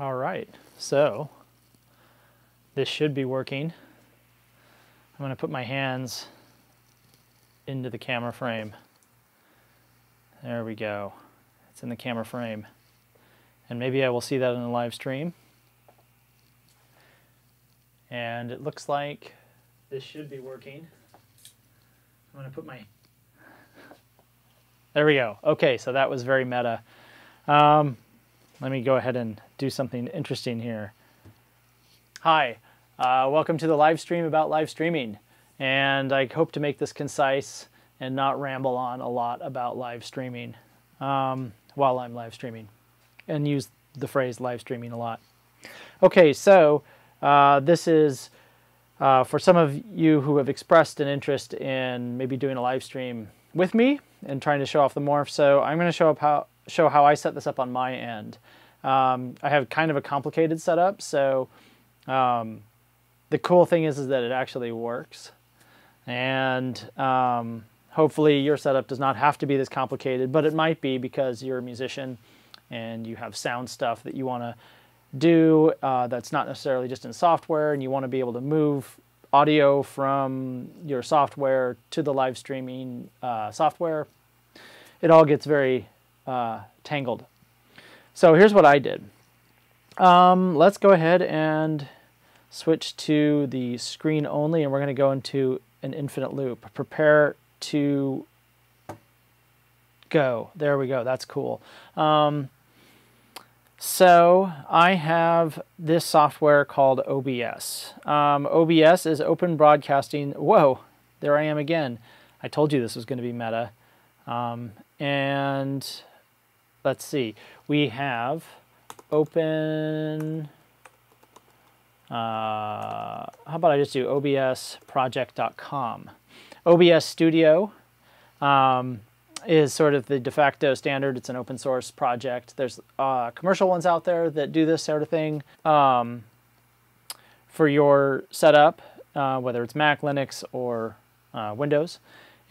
All right, so this should be working. I'm gonna put my hands into the camera frame. There we go. It's in the camera frame. And maybe I will see that in the live stream. And it looks like this should be working. I'm gonna put my... There we go. Okay, so that was very meta. Let me go ahead and do something interesting here. Hi, welcome to the live stream about live streaming. And I hope to make this concise and not ramble on a lot about live streaming while I'm live streaming, and use the phrase live streaming a lot. Okay, so this is for some of you who have expressed an interest in maybe doing a live stream with me and trying to show off the morph. So I'm going to show how I set this up on my end. I have kind of a complicated setup, so the cool thing is that it actually works, and hopefully your setup does not have to be this complicated, but it might be because you're a musician and you have sound stuff that you want to do that's not necessarily just in software, and you want to be able to move audio from your software to the live streaming software. It all gets very tangled. So here's what I did. Let's go ahead and switch to the screen only, and we're going to go into an infinite loop. Prepare to go. There we go. That's cool. So I have this software called OBS. OBS is Open Broadcasting. Whoa, there I am again. I told you this was going to be meta. And let's see. We have open... how about I just do obsproject.com. OBS Studio is sort of the de facto standard. It's an open source project. There's commercial ones out there that do this sort of thing for your setup, whether it's Mac, Linux, or Windows.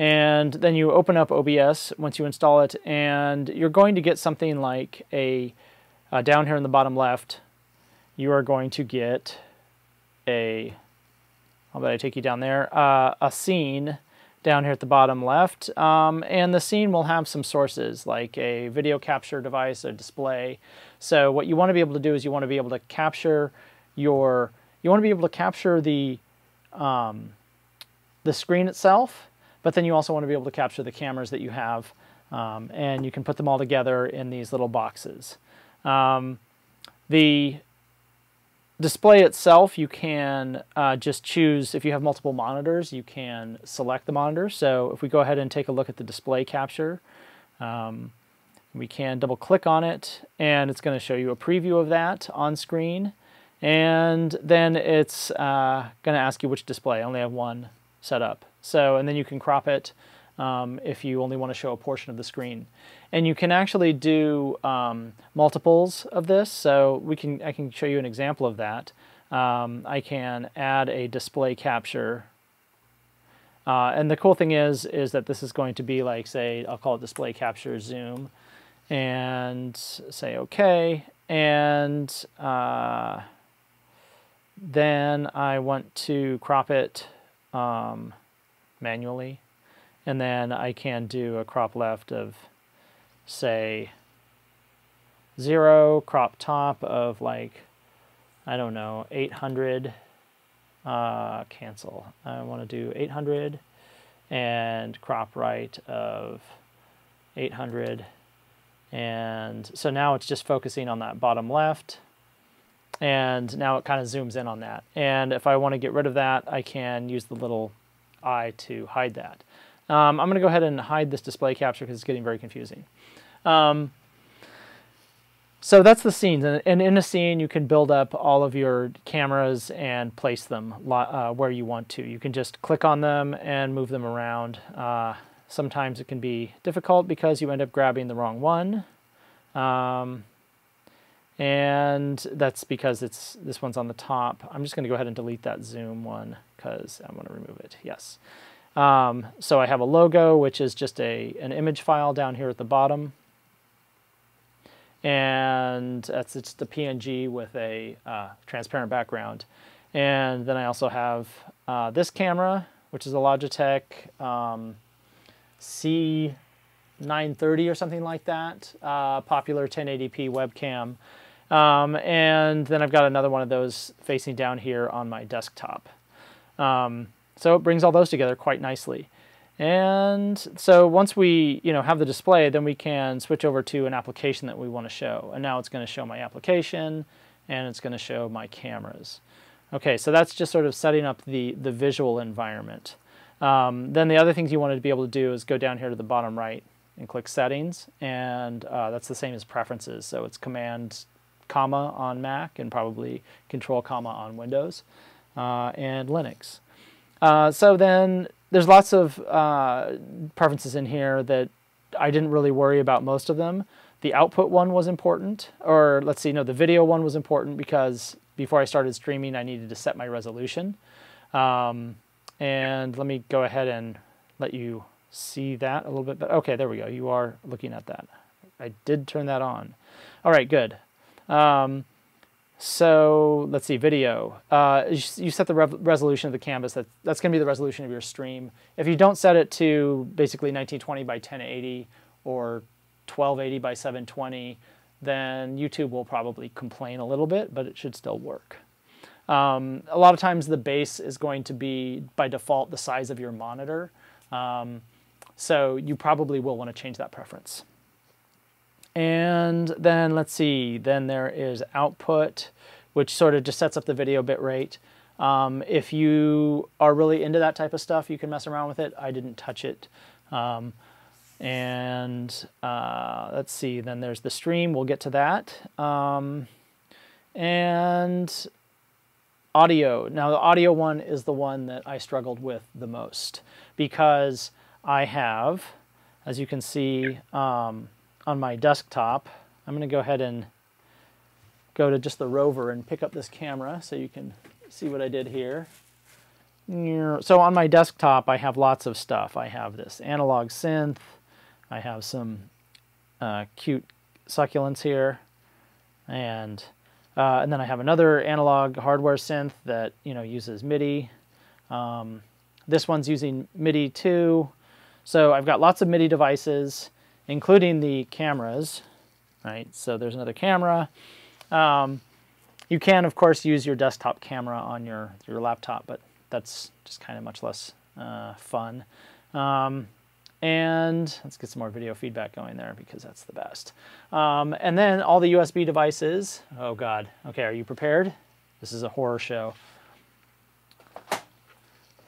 And then you open up OBS once you install it, and you're going to get something like a, down here in the bottom left, you are going to get a, I'll bet I take you down there, a scene down here at the bottom left, and the scene will have some sources like a video capture device, a display. So what you want to be able to do is you want to be able to capture your, you want to be able to capture the screen itself, but then you also want to be able to capture the cameras that you have, and you can put them all together in these little boxes. The display itself, you can just choose, if you have multiple monitors, you can select the monitor. So if we go ahead and take a look at the display capture, we can double click on it, and it's going to show you a preview of that on screen. And then it's going to ask you which display. I only have one set up. So, and then you can crop it if you only want to show a portion of the screen. And you can actually do multiples of this, so we can, I can show you an example of that. I can add a display capture. And the cool thing is that this is going to be like, say, I'll call it display capture zoom, and say okay, and then I want to crop it manually, and then I can do a crop left of, say, 0, crop top of, like, I don't know, 800, cancel. I want to do 800, and crop right of 800, and so now it's just focusing on that bottom left. And now it kind of zooms in on that. And if I want to get rid of that, I can use the little eye to hide that. I'm going to go ahead and hide this display capture because it's getting very confusing. So that's the scenes. And in a scene, you can build up all of your cameras and place them where you want to. You can just click on them and move them around. Sometimes it can be difficult because you end up grabbing the wrong one. And that's because it's, this one's on the top. I'm just going to go ahead and delete that zoom one because I want to remove it. Yes. So I have a logo, which is just an image file down here at the bottom. and it's just a PNG with a transparent background. And then I also have this camera, which is a Logitech C930 or something like that, popular 1080p webcam. And then I've got another one of those facing down here on my desktop. So it brings all those together quite nicely. And so once we, you know, have the display, then we can switch over to an application that we want to show. And now it's going to show my application, and it's going to show my cameras. Okay, so that's just sort of setting up the visual environment. Then the other things you want to be able to do is go down here to the bottom right and click Settings, and that's the same as Preferences. So it's Command, comma on Mac, and probably Control, comma on Windows and Linux. So then there's lots of preferences in here that I didn't really worry about most of them. The output one was important, or let's see, no, the video one was important because before I started streaming, I needed to set my resolution. And let me go ahead and let you see that a little bit better. Okay, there we go. You are looking at that. I did turn that on. All right, good. So let's see, video. You set the resolution of the canvas. That's going to be the resolution of your stream. If you don't set it to basically 1920 by 1080 or 1280 by 720, then YouTube will probably complain a little bit, but it should still work. A lot of times the base is going to be, by default, the size of your monitor. So you probably will want to change that preference. And then let's see, then there is output, which sort of just sets up the video bitrate. If you are really into that type of stuff, you can mess around with it. I didn't touch it. Let's see, then there's the stream. We'll get to that. And audio. Now the audio one is the one that I struggled with the most because I have, as you can see, on my desktop, I'm going to go ahead and go to just the rover and pick up this camera so you can see what I did here. So on my desktop, I have lots of stuff. I have this analog synth. I have some cute succulents here, and then I have another analog hardware synth that, you know, uses MIDI. This one's using MIDI too. So I've got lots of MIDI devices, including the cameras, right? So there's another camera. You can, of course, use your desktop camera on your laptop, but that's just kind of much less fun. And let's get some more video feedback going there because that's the best. And then all the USB devices. Oh God, okay, are you prepared? This is a horror show. As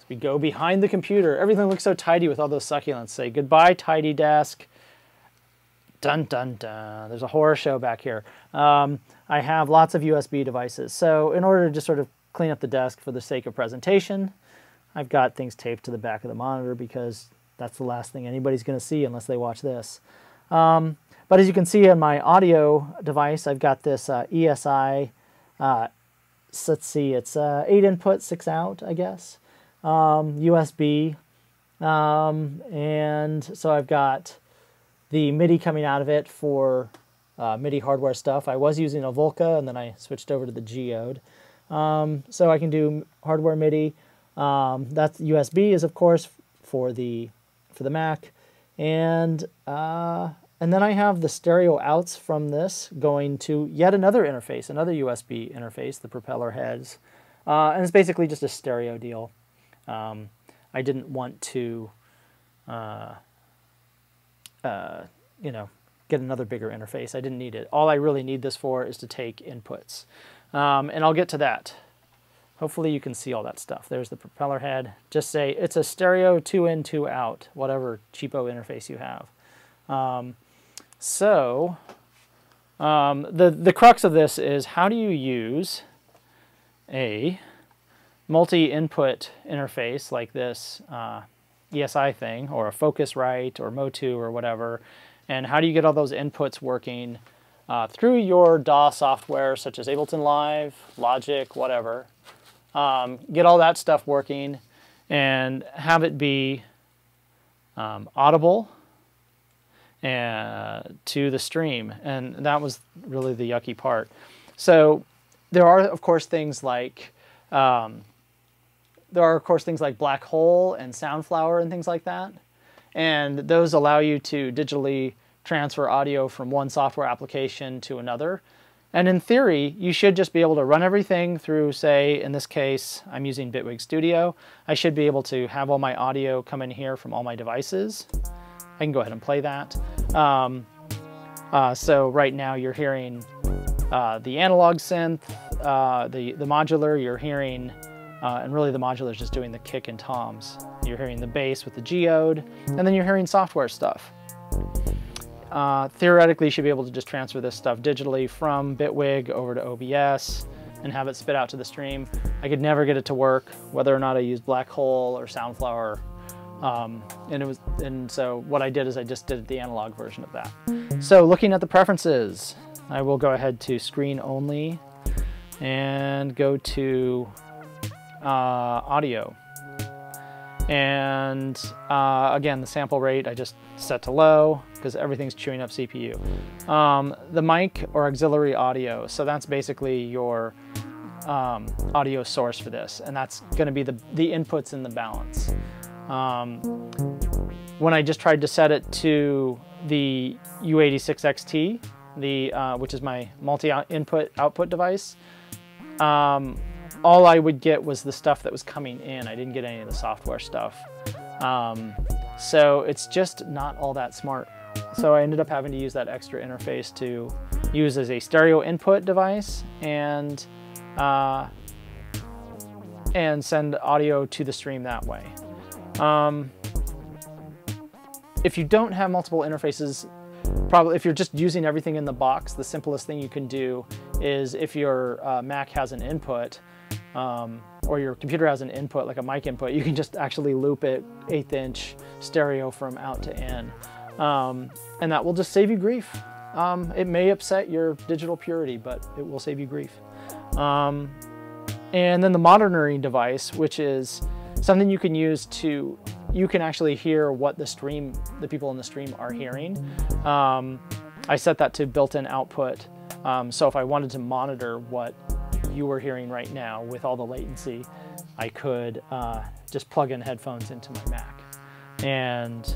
we go behind the computer, everything looks so tidy with all those succulents. Say goodbye, tidy desk. Dun, dun, dun. There's a horror show back here. I have lots of USB devices. So in order to just sort of clean up the desk for the sake of presentation, I've got things taped to the back of the monitor because that's the last thing anybody's going to see unless they watch this. But as you can see on my audio device, I've got this ESI, let's see, it's 8 input, 6 out, I guess, USB. And so I've got the MIDI coming out of it for MIDI hardware stuff. I was using a Volca, and then I switched over to the Geode. So I can do hardware MIDI. That's USB is, of course, for the Mac. And then I have the stereo outs from this going to yet another interface, another USB interface, the propeller heads. And it's basically just a stereo deal. I didn't want to... you know, get another bigger interface. I didn't need it. All I really need this for is to take inputs. And I'll get to that. Hopefully you can see all that stuff. There's the propeller head. Just say it's a stereo 2 in, 2 out, whatever cheapo interface you have. The crux of this is how do you use a multi-input interface like this ESI thing, or a Focusrite, or Motu, or whatever, and how do you get all those inputs working through your DAW software, such as Ableton Live, Logic, whatever. Get all that stuff working and have it be audible to the stream, and that was really the yucky part. So there are, of course, things like Black Hole and Soundflower and things like that, and those allow you to digitally transfer audio from one software application to another. And in theory, you should just be able to run everything through, say, in this case, I'm using Bitwig Studio. I should be able to have all my audio come in here from all my devices. I can go ahead and play that. So right now you're hearing the analog synth, the modular, you're hearing, and really the modular is just doing the kick and toms. You're hearing the bass with the Geode, and then you're hearing software stuff. Theoretically, you should be able to just transfer this stuff digitally from Bitwig over to OBS and have it spit out to the stream. I could never get it to work, whether or not I used Black Hole or Soundflower. And so what I did is I just did the analog version of that. So looking at the preferences, I will go ahead to screen only and go to audio. And again, the sample rate I just set to low because everything's chewing up CPU. The mic or auxiliary audio, so that's basically your audio source for this, and that's going to be the inputs in the balance. When I just tried to set it to the U86XT, which is my multi-input output device, all I would get was the stuff that was coming in. I didn't get any of the software stuff. So it's just not all that smart. So I ended up having to use that extra interface to use as a stereo input device and send audio to the stream that way. If you don't have multiple interfaces, probably if you're just using everything in the box, the simplest thing you can do is if your Mac has an input, or your computer has an input, like a mic input, you can just actually loop it 1/8" stereo from out to in. And that will just save you grief. It may upset your digital purity, but it will save you grief. And then the monitoring device, which is something you can use to, you can actually hear what the people in the stream are hearing. I set that to built-in output. So if I wanted to monitor what you were hearing right now with all the latency, I could just plug in headphones into my Mac. And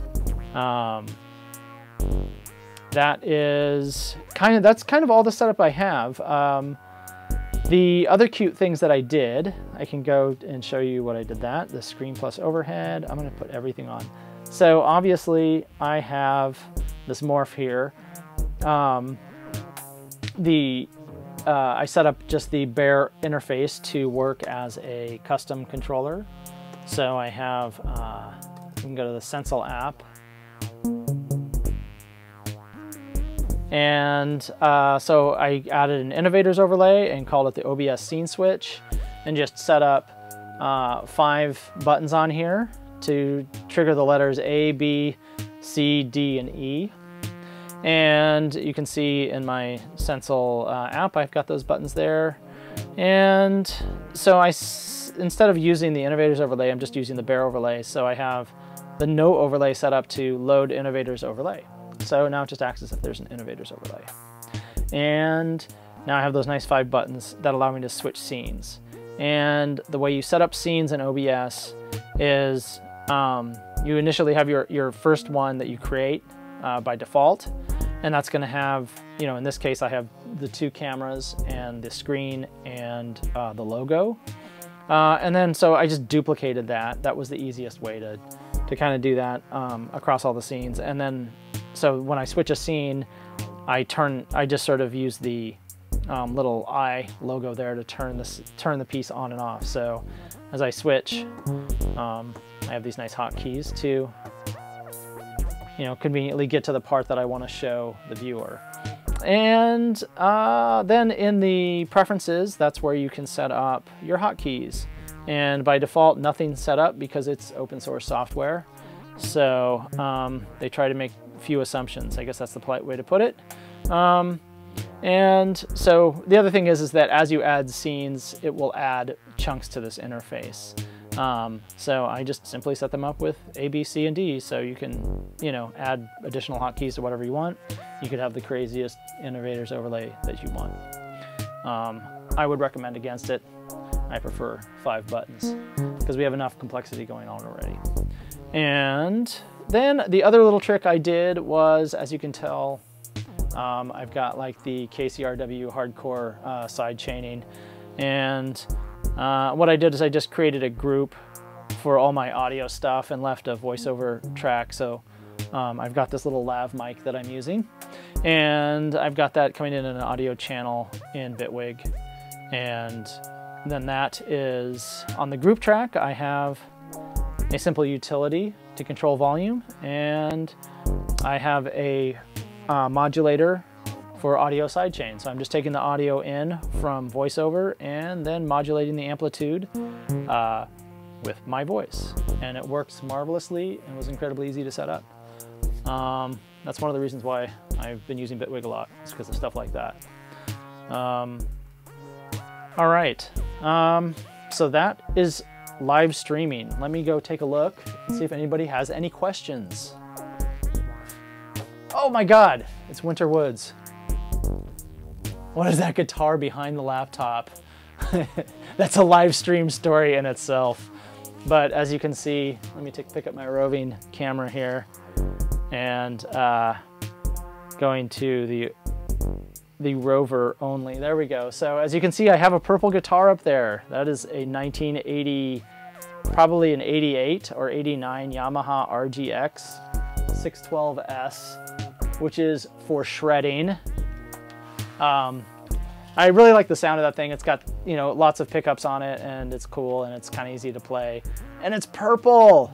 that's kind of all the setup I have. The other cute things that I did, I can go and show you what I did that, the screen plus overhead. I'm gonna put everything on. So obviously I have this morph here. I set up just the bare interface to work as a custom controller. So I have, you can go to the Sensel app. And so I added an innovators overlay and called it the OBS scene switch, and just set up 5 buttons on here to trigger the letters A, B, C, D, and E. And you can see in my Sensel app, I've got those buttons there. And so instead of using the innovators overlay, I'm just using the bare overlay. So I have the no overlay set up to load innovators overlay. So now it just acts as if there's an innovators overlay. And now I have those nice 5 buttons that allow me to switch scenes. And the way you set up scenes in OBS is you initially have your first one that you create by default. And that's gonna have, you know, in this case, I have the 2 cameras and the screen and the logo. And then, so I just duplicated that. That was the easiest way to kind of do that across all the scenes. And then, so when I switch a scene, I just sort of use the little eye logo there to turn the piece on and off. So as I switch, I have these nice hotkeys to, you know, conveniently get to the part that I want to show the viewer. And then in the preferences, that's where you can set up your hotkeys. And by default, nothing's set up because it's open source software. So they try to make few assumptions. I guess that's the polite way to put it. And so the other thing is that as you add scenes, it will add chunks to this interface. So I just simply set them up with A, B, C, and D, so you can, you know, add additional hotkeys to whatever you want. You could have the craziest innovators overlay that you want. I would recommend against it. I prefer 5 buttons because we have enough complexity going on already. And then the other little trick I did was, as you can tell, I've got like the KCRW hardcore side chaining, and what I did is I just created a group for all my audio stuff and left a voiceover track. So I've got this little lav mic that I'm using, and I've got that coming in an audio channel in Bitwig. And then that is on the group track. I have a simple utility to control volume, and I have a modulator for audio sidechain. So I'm just taking the audio in from voiceover and then modulating the amplitude with my voice. And it works marvelously and was incredibly easy to set up. That's one of the reasons why I've been using Bitwig a lot, is because of stuff like that. All right, so that is live streaming. Let me go take a look and see if anybody has any questions. Oh my God, it's Winter Woods. What is that guitar behind the laptop? That's a live stream story in itself. But as you can see, let me pick up my roving camera here, and going to the rover only. There we go. So as you can see, I have a purple guitar up there. That is a 1980, probably an 88 or 89 Yamaha RGX 612S, which is for shredding. I really like the sound of that thing. It's got, you know, lots of pickups on it, and it's cool, and it's kind of easy to play, and it's purple.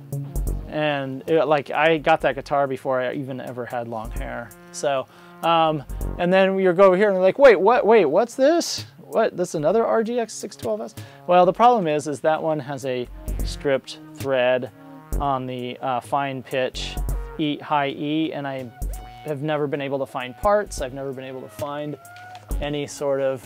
And it, like, I got that guitar before I even ever had long hair. So and then you go over here and you're like, wait, what? Wait, what's this? What? This is another RGX 612S? Well, the problem is that one has a stripped thread on the fine pitch high E, and I have never been able to find parts. I've never been able to find any sort of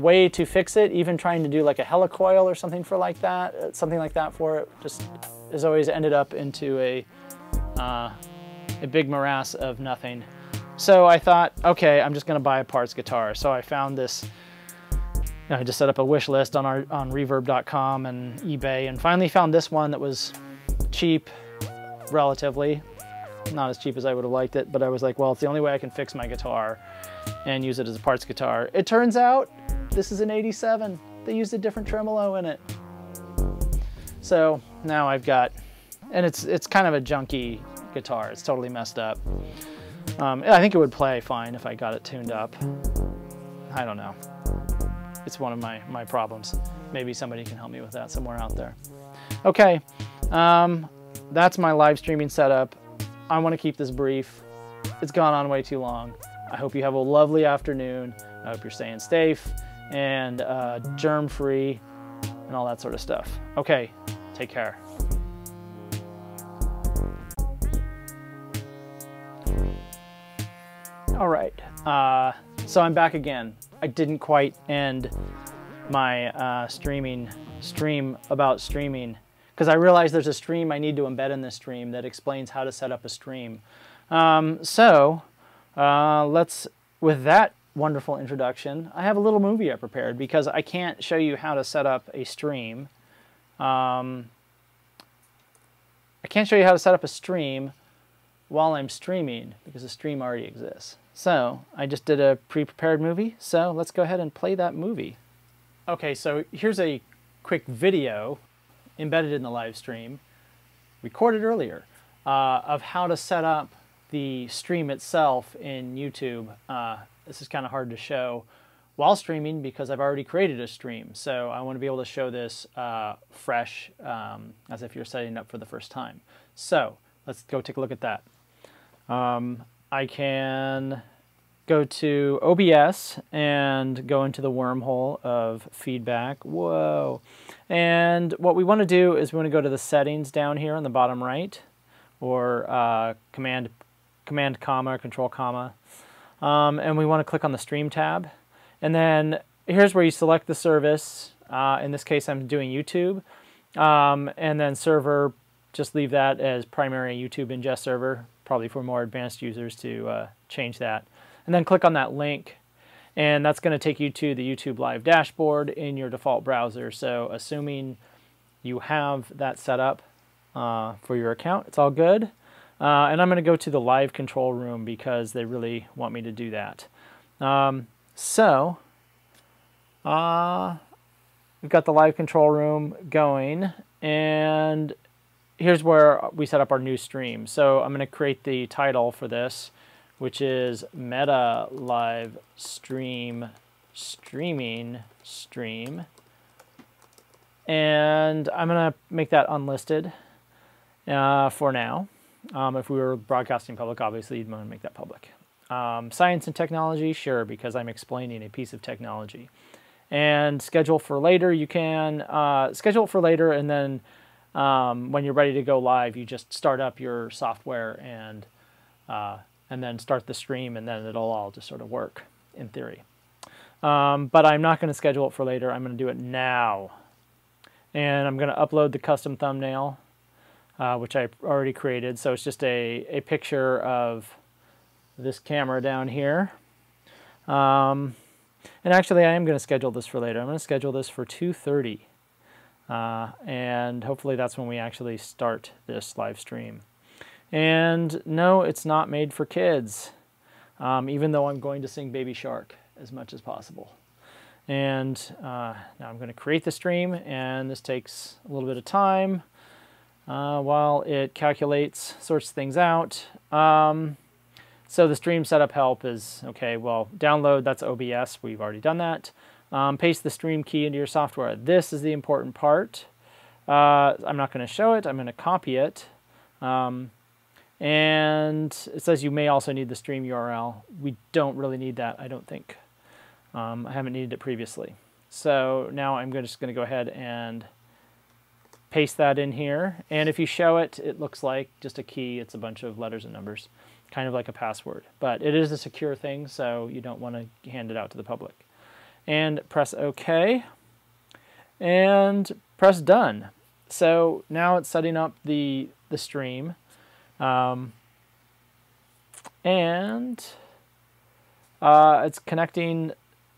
way to fix it. Even trying to do like a helicoil or something like that for it, just has always ended up into a big morass of nothing. So I thought, okay, I'm just gonna buy a parts guitar. So I found this, I just set up a wish list on Reverb.com and eBay, and finally found this one that was cheap, relatively. Not as cheap as I would have liked it, but I was like, well, it's the only way I can fix my guitar and use it as a parts guitar. It turns out this is an 87. They used a different tremolo in it. So now I've got, and it's kind of a junky guitar. It's totally messed up. I think it would play fine if I got it tuned up. I don't know. It's one of my problems. Maybe somebody can help me with that somewhere out there. Okay, that's my live streaming setup. I want to keep this brief. It's gone on way too long. I hope you have a lovely afternoon. I hope you're staying safe and germ-free and all that sort of stuff. Okay, take care. All right, so I'm back again. I didn't quite end my stream about streaming because I realized there's a stream I need to embed in this stream that explains how to set up a stream. Let's, with that wonderful introduction, I have a little movie I prepared because I can't show you how to set up a stream. I can't show you how to set up a stream while I'm streaming because the stream already exists. So I just did a pre-prepared movie, so let's go ahead and play that movie. Okay, so here's a quick video embedded in the live stream, recorded earlier, of how to set up the stream itself in YouTube. This is kind of hard to show while streaming because I've already created a stream, so I want to be able to show this fresh, as if you're setting up for the first time. So let's go take a look at that. I can go to OBS and go into the wormhole of feedback. Whoa. And what we want to do is we want to go to the settings down here on the bottom right, or command comma, control comma. And we want to click on the stream tab. And then Here's where you select the service. In this case, I'm doing YouTube. And then server, just leave that as primary YouTube ingest server, probably for more advanced users to change that. And then click on that link. And that's going to take you to the YouTube Live dashboard in your default browser. So assuming you have that set up for your account, it's all good. And I'm going to go to the live control room because they really want me to do that. We've got the live control room going, and here's where we set up our new stream. So I'm going to create the title for this, which is Meta Live Stream Streaming Stream. And I'm going to make that unlisted for now. If we were broadcasting public, obviously you'd want to make that public. Science and technology, sure, because I'm explaining a piece of technology. And schedule for later, you can schedule it for later, and then when you're ready to go live, you just start up your software and then start the stream, and then it'll all just sort of work in theory. But I'm not going to schedule it for later. I'm going to do it now. And I'm going to upload the custom thumbnail, which I already created. So it's just a picture of this camera down here. And actually, I am going to schedule this for later. I'm going to schedule this for 2:30. And hopefully that's when we actually start this live stream. And no, it's not made for kids, even though I'm going to sing Baby Shark as much as possible. And now I'm going to create the stream, and this takes a little bit of time while it calculates, sorts things out. So the stream setup help is, okay, well, download, that's OBS, we've already done that. Paste the stream key into your software. This is the important part. I'm not going to show it, I'm going to copy it. And it says you may also need the stream URL. We don't really need that, I don't think. I haven't needed it previously. So now I'm just going to go ahead and paste that in here. And if you show it, it looks like just a key. It's a bunch of letters and numbers, kind of like a password. But it is a secure thing, so you don't want to hand it out to the public. And press OK. And press Done. So now it's setting up the stream. It's connecting.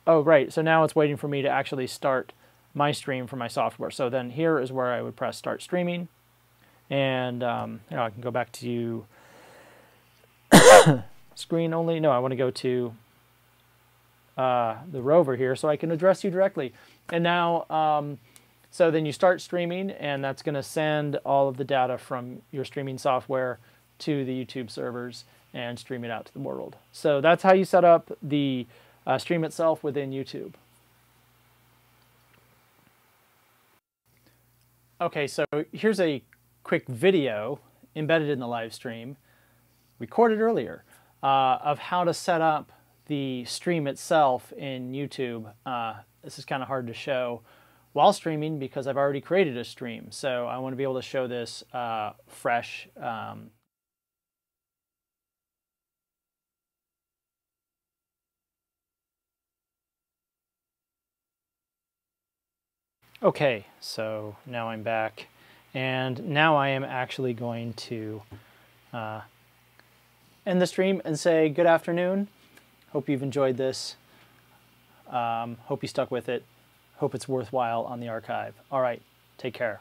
Oh, right. So now it's waiting for me to actually start my stream for my software. So then here is where I would press Start Streaming. And you know, I can go back to Screen Only. No, I want to go to the rover here so I can address you directly. And now, so then you start streaming, and that's going to send all of the data from your streaming software to the YouTube servers and stream it out to the world. So that's how you set up the stream itself within YouTube. Okay, so here's a quick video embedded in the live stream, recorded earlier, of how to set up the stream itself in YouTube. This is kind of hard to show while streaming because I've already created a stream. So I want to be able to show this fresh. Okay, so now I'm back, and now I am actually going to end the stream and say good afternoon. Hope you've enjoyed this. Hope you stuck with it. Hope it's worthwhile on the archive. All right, take care.